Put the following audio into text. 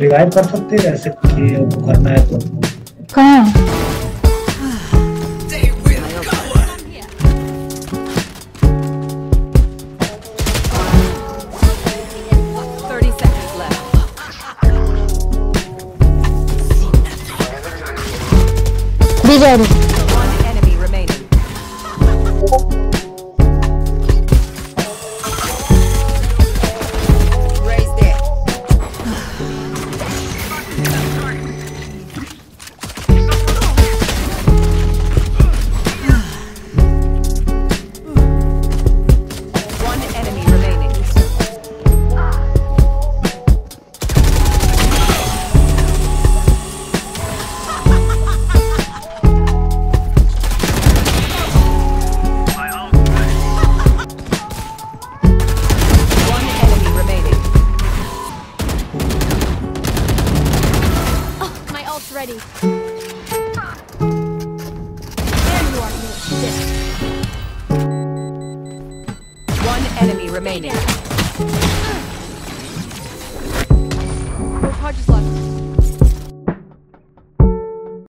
Revive कर सकते हैं ऐसे वो करना है तो कहाँ one enemy remaining. Raise it. One enemy remaining. Ready. And you are new. One enemy remaining. Hodges left.